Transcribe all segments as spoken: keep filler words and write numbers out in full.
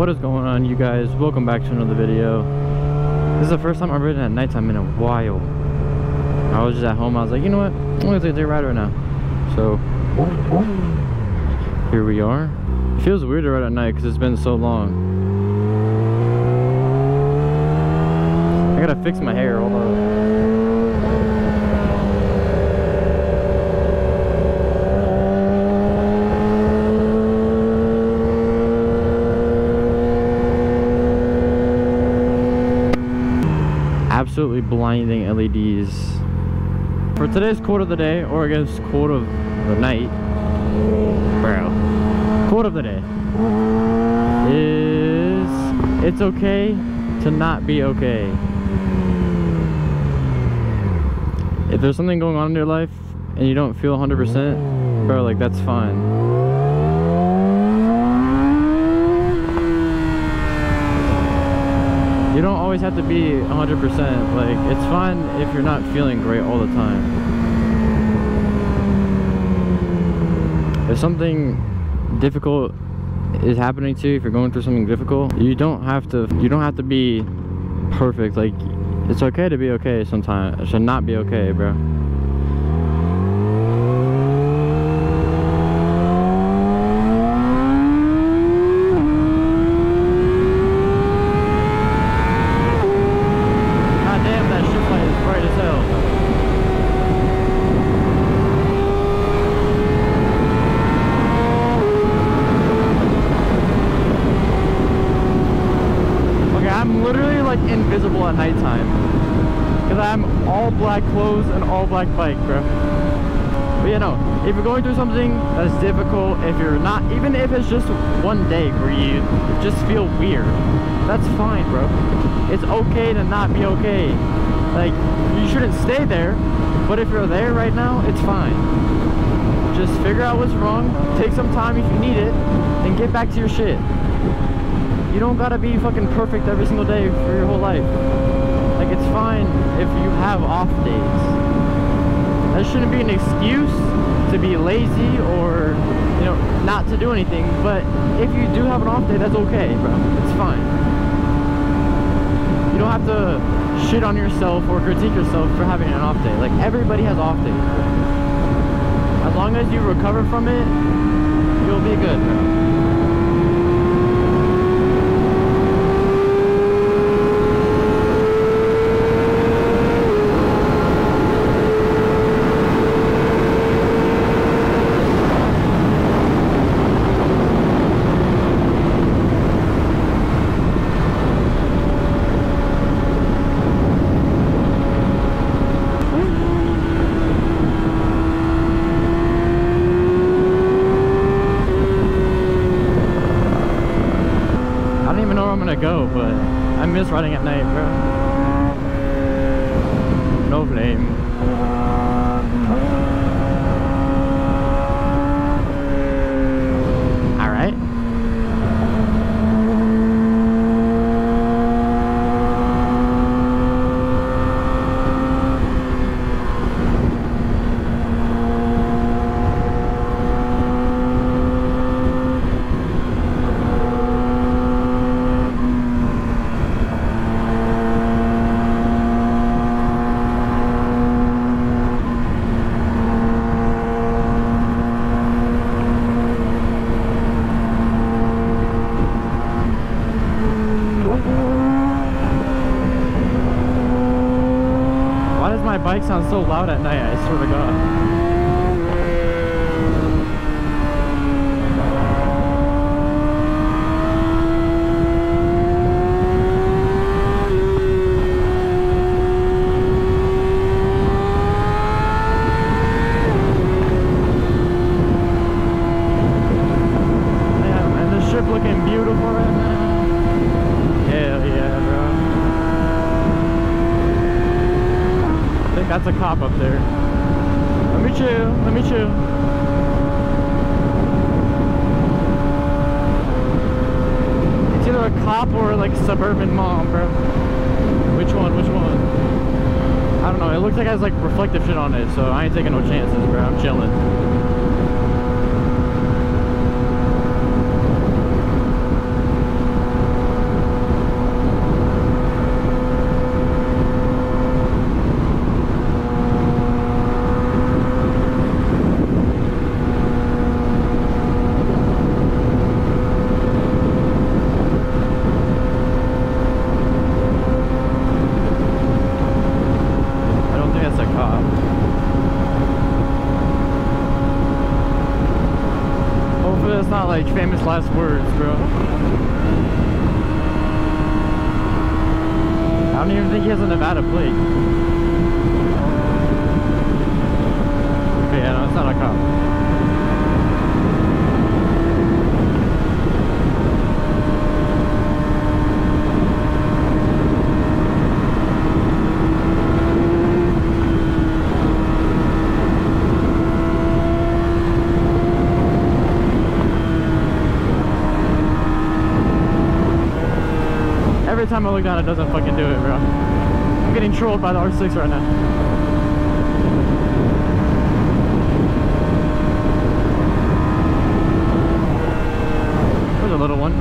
What is going on, you guys? Welcome back to another video. This is the first time I've ridden at nighttime in a while. I was just at home, I was like, you know what, I'm gonna take a day ride right now. So here we are. It feels weird to ride at night because it's been so long. I gotta fix my hair, hold on. Absolutely blinding L E Ds. For today's quote of the day, or I guess quote of the night, bro. Quote of the day is, it's okay to not be okay. If there's something going on in your life and you don't feel one hundred percent, bro, like, that's fine. You don't always have to be one hundred percent. Like, it's fine if you're not feeling great all the time. If something difficult is happening to you, if you're going through something difficult, you don't have to you don't have to be perfect. Like, it's okay to be okay sometimes. It should not be okay, bro. Invisible at nighttime because I'm all black clothes and all black bike, bro. But you know, if you're going through something that's difficult, if you're not, even if it's just one day where you just feel weird, that's fine, bro. It's okay to not be okay. Like, you shouldn't stay there, but if you're there right now, it's fine. Just figure out what's wrong, take some time if you need it, and get back to your shit. You don't gotta be fucking perfect every single day for your whole life. Like, it's fine if you have off days. That shouldn't be an excuse to be lazy or, you know, not to do anything. But if you do have an off day, that's okay, bro. It's fine. You don't have to shit on yourself or critique yourself for having an off day. Like, everybody has off days, bro. As long as you recover from it, you'll be good, bro. Go, but I miss riding at night, bro. No blame. All right. My bike sounds so loud at night, I swear to God. Damn, and this ship looking beautiful right now. Hell yeah, bro. That's a cop up there. Let me chill, let me chill. It's either a cop or like suburban mom, bro. Which one, which one? I don't know, it looks like it has like reflective shit on it, so I ain't taking no chances, bro. I'm chilling. like famous last words, bro. I don't even think he has a Nevada plate. Okay, yeah, no, it's not a cop. Every time I look down, it doesn't fucking do it, bro. I'm getting trolled by the R six right now. There's a little one.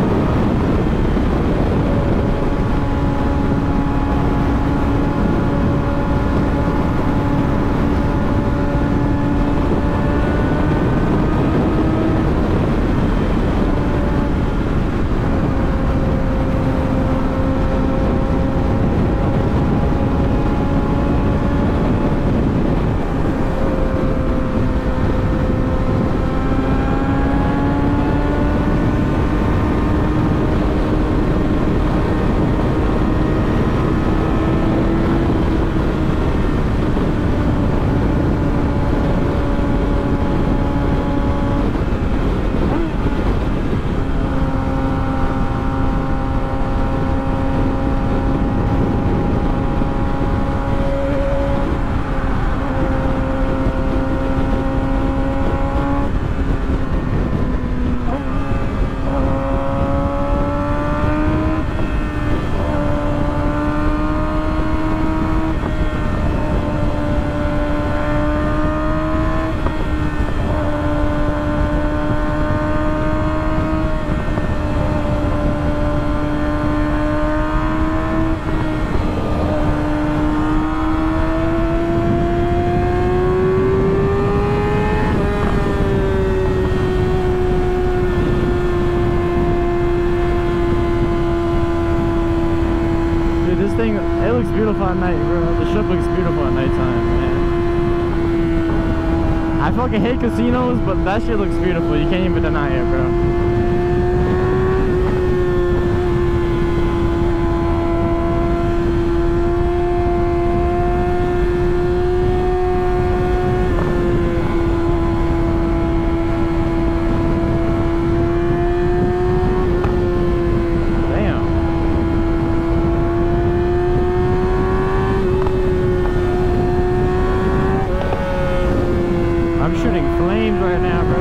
It looks beautiful at night, bro. The ship looks beautiful at nighttime, man. I fucking hate casinos, but that shit looks beautiful. You can't even deny it, bro. Shooting flames right now, bro.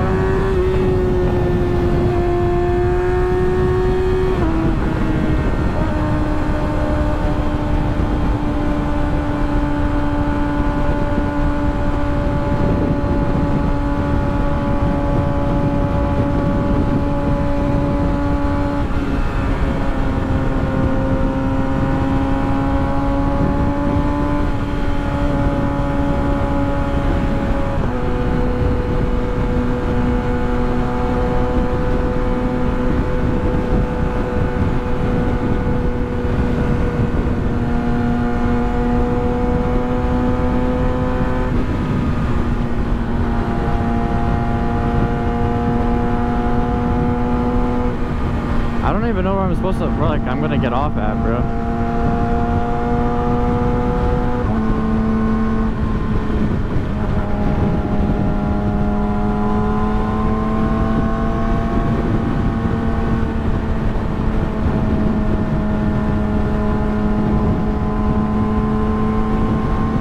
supposed to, bro, like, I'm gonna get off at, bro?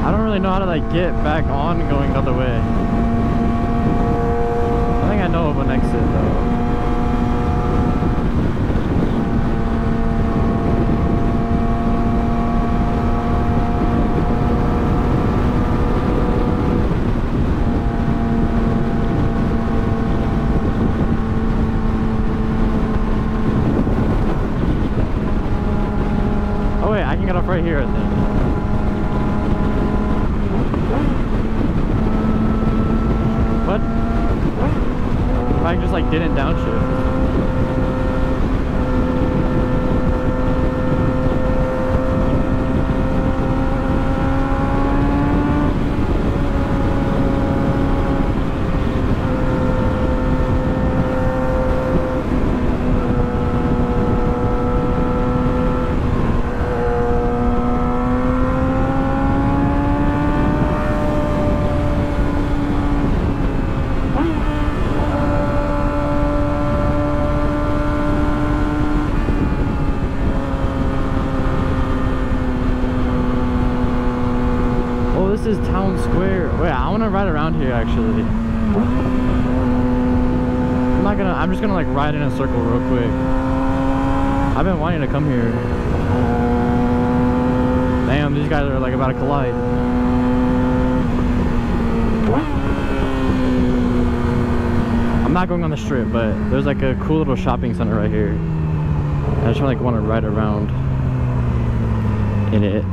I don't really know how to, like, get back on going the other way. I think I know of an exit, though. Right here, I think. What? If I just like didn't downshift. This is town square. Wait, I want to ride around here actually. I'm not gonna, I'm just gonna like ride in a circle real quick. I've been wanting to come here. Damn, these guys are like about to collide. I'm not going on the strip, but there's like a cool little shopping center right here. I just like want to ride around in it.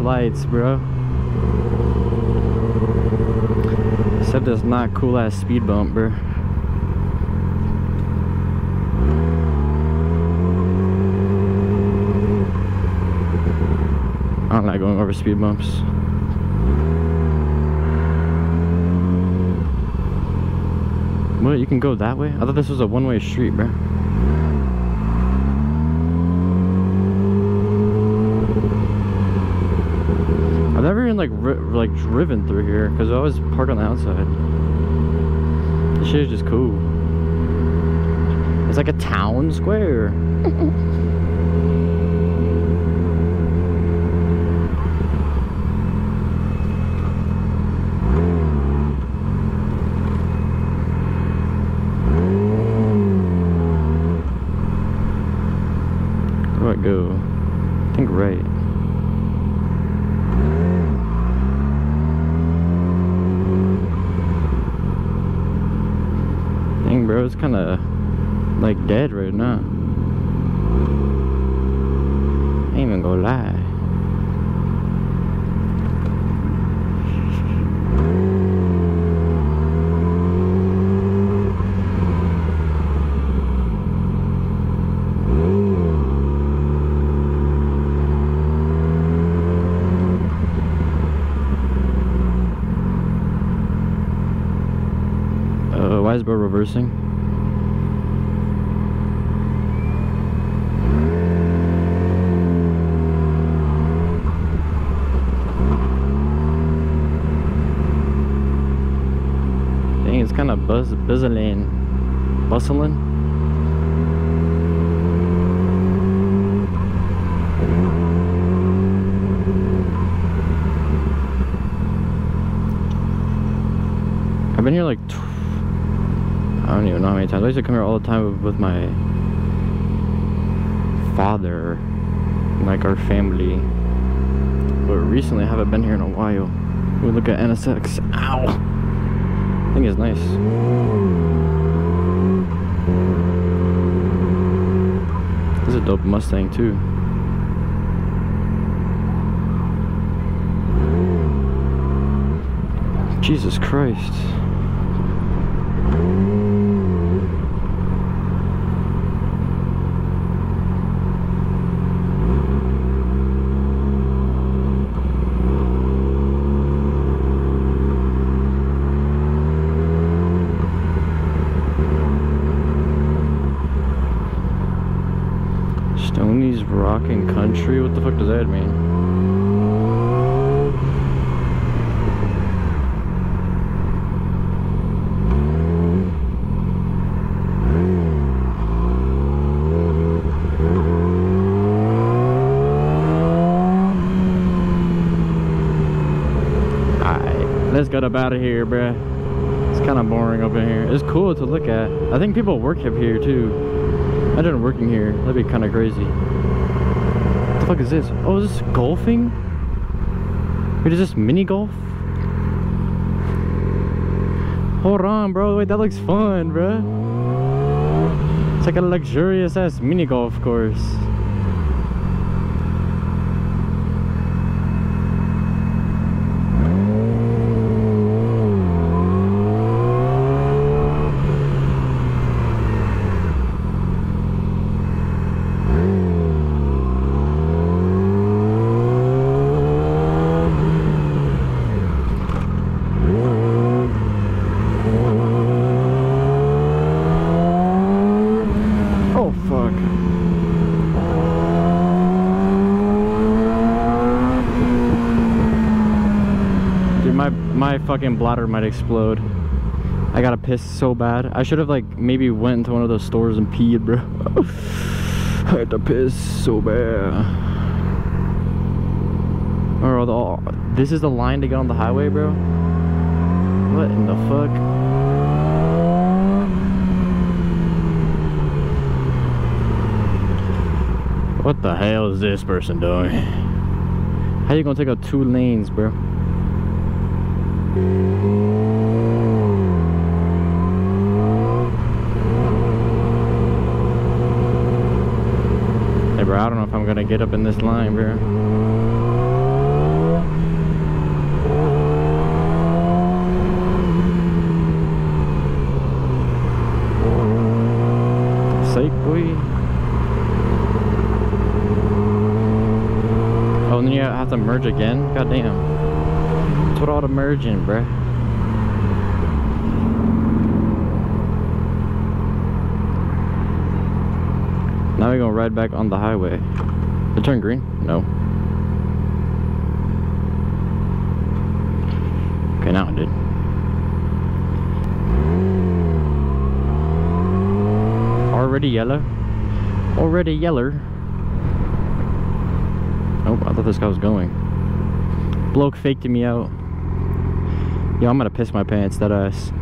Lights, bro. Except it's not cool ass speed bump, bro. I'm not going over speed bumps. What, you can go that way? I thought this was a one-way street, bro. I've never even like ri like driven through here because I always park on the outside. This shit is just cool. It's like a town square. Where do I go? I think right. Bro, it's kind of like dead right now. I ain't even gonna lie. Why is bro reversing? Dang, it's kind of buzz bustling, bustling. I've been here like. I don't even know how many times. I used to come here all the time with my father, and like our family. But recently I haven't been here in a while. We look at N S X. Ow! thing is nice. This is a dope Mustang too. Jesus Christ. Stoney's Rockin' Country? What the fuck does that mean? Let's get up out of here, bruh. It's kind of boring up in here. It's cool to look at. I think people work up here too. Imagine working here. That'd be kind of crazy. What the fuck is this? Oh, is this golfing? Wait, is this mini golf? Hold on, bro. Wait, that looks fun, bruh. It's like a luxurious ass mini golf course. My fucking bladder might explode. I gotta piss so bad. I should have like maybe went into one of those stores and peed, bro. I had to piss so bad. Or all the, this is the line to get on the highway, bro. What in the fuck? What the hell is this person doing? How you gonna take out two lanes, bro? Hey bro, I don't know if I'm gonna get up in this line, bro. Safeway. Oh, and then you have to merge again? God damn. That's what all the merging, bruh. Now we're gonna ride back on the highway. Did it turn green? No. Okay, now it did. Already yellow. Already yeller. Oh, I thought this guy was going. Bloke faked me out. Yo, I'm gonna piss my pants, that ass.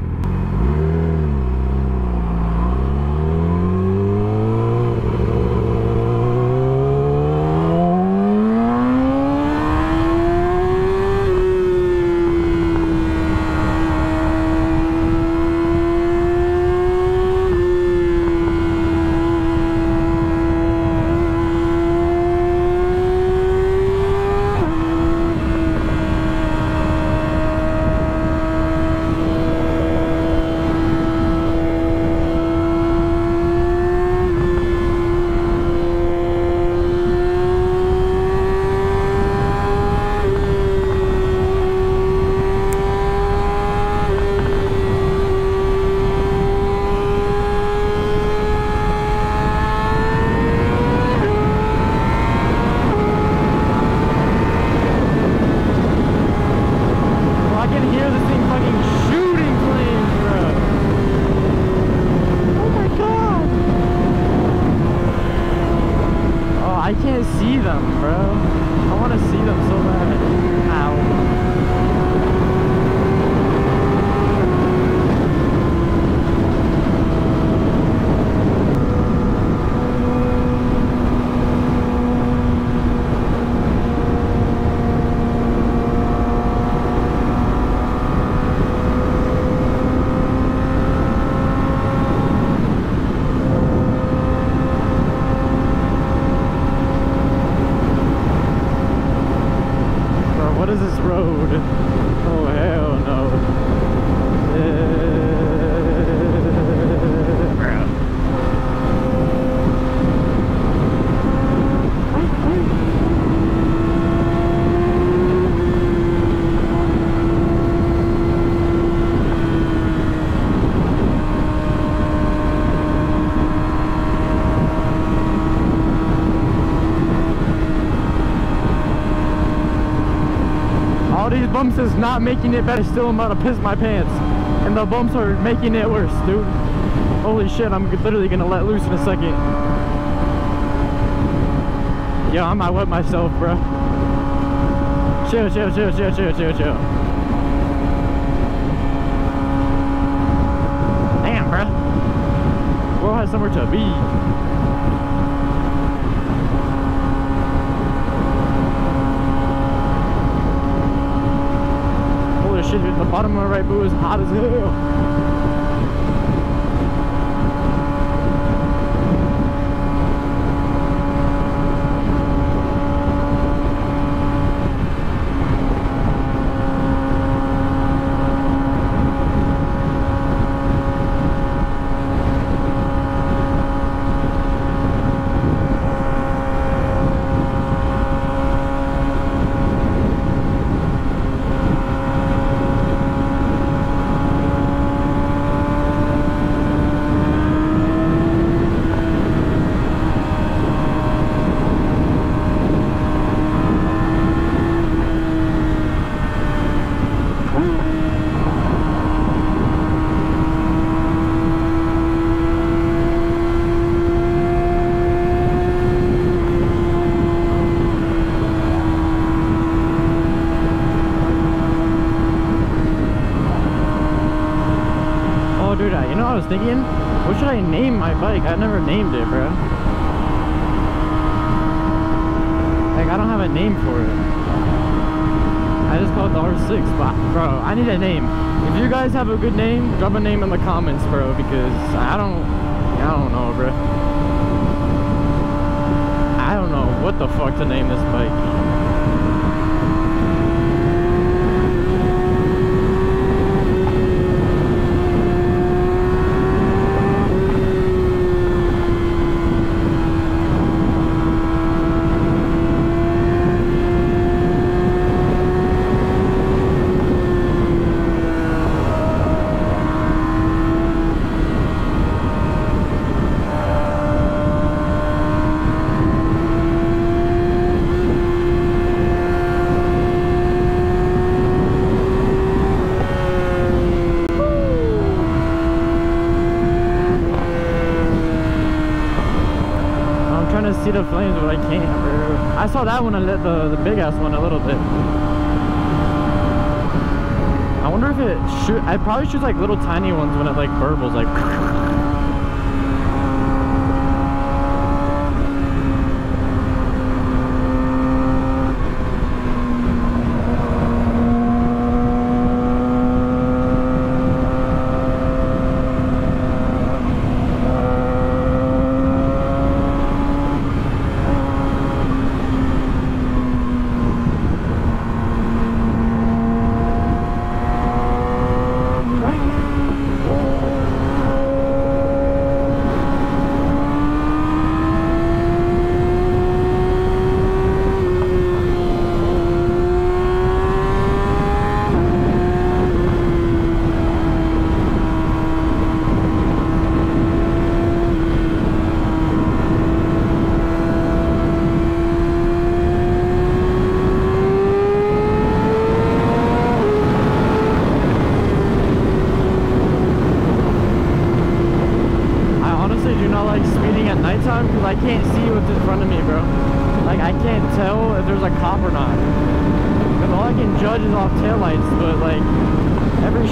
bumps is not making it better. Still, I'm about to piss my pants. And the bumps are making it worse, dude. Holy shit, I'm literally gonna let loose in a second. Yo, I might wet myself, bro. Chill, chill, chill, chill, chill, chill, chill. Damn, bruh. We'll have somewhere to be. Shit, the bottom of my right boot is hot as hell. I was thinking, what should I name my bike? I never named it, bro. Like, I don't have a name for it. I just call it the R six, but bro, I need a name. If you guys have a good name, drop a name in the comments, bro, because I don't, I don't know, bro. I don't know what the fuck to name this bike. See the flames, but I can't, bro. I saw that one, the, the big ass one, a little bit. I wonder if it shoot. I probably shoot like little tiny ones when it like burbles, like.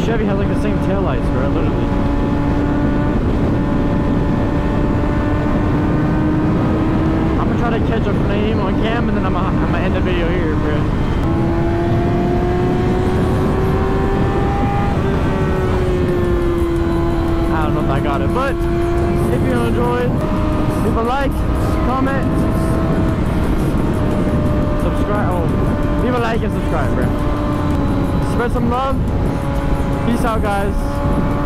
Chevy has like the same taillights, bro, literally. I'm gonna try to catch a flame on cam and then I'm gonna, I'm gonna end the video here, bro. I don't know if I got it, but if you enjoyed, leave a like, comment, subscribe, oh, leave a like and subscribe, bro. Spread some love. Peace out, guys.